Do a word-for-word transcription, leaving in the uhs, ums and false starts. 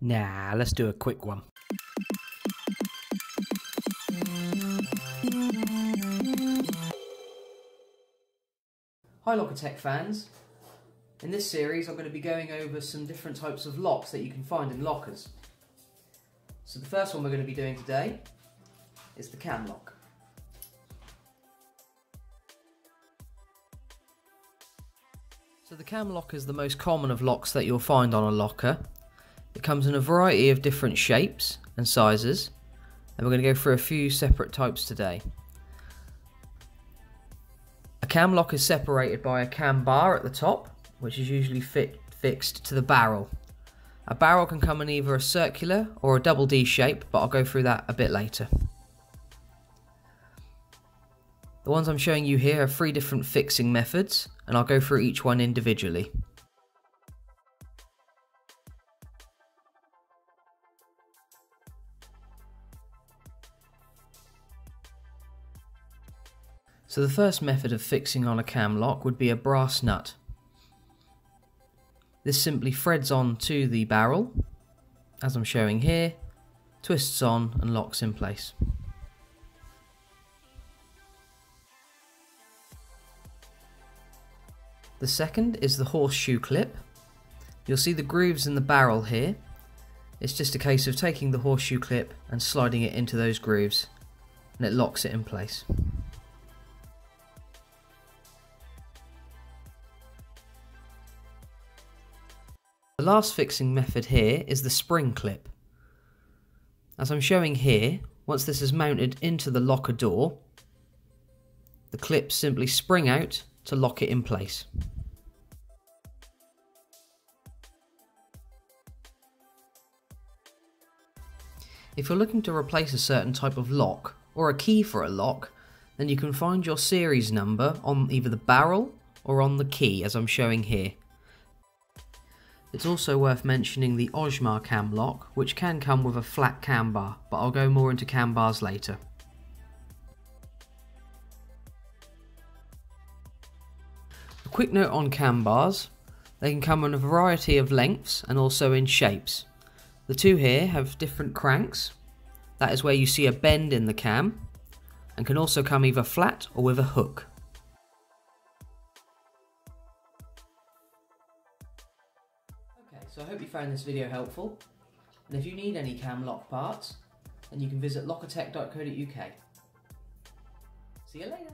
Nah, let's do a quick one. Hi Lockertek fans. In this series I'm going to be going over some different types of locks that you can find in lockers. So the first one we're going to be doing today is the cam lock. So the cam lock is the most common of locks that you'll find on a locker. It comes in a variety of different shapes and sizes, and we're going to go through a few separate types today. A cam lock is separated by a cam bar at the top, which is usually fit, fixed to the barrel. A barrel can come in either a circular or a double D shape, but I'll go through that a bit later. The ones I'm showing you here are three different fixing methods, and I'll go through each one individually. So the first method of fixing on a cam lock would be a brass nut. This simply threads on to the barrel, as I'm showing here, twists on and locks in place. The second is the horseshoe clip. You'll see the grooves in the barrel here. It's just a case of taking the horseshoe clip and sliding it into those grooves, and it locks it in place. The last fixing method here is the spring clip. As I'm showing here, once this is mounted into the locker door, the clips simply spring out to lock it in place. If you're looking to replace a certain type of lock or a key for a lock, then you can find your series number on either the barrel or on the key, as I'm showing here. It's also worth mentioning the Ojmar cam lock, which can come with a flat cam bar, but I'll go more into cam bars later. A quick note on cam bars, they can come in a variety of lengths and also in shapes. The two here have different cranks, that is where you see a bend in the cam, and can also come either flat or with a hook. Okay, so I hope you found this video helpful, and if you need any cam lock parts, then you can visit lockertek dot co dot U K. See you later!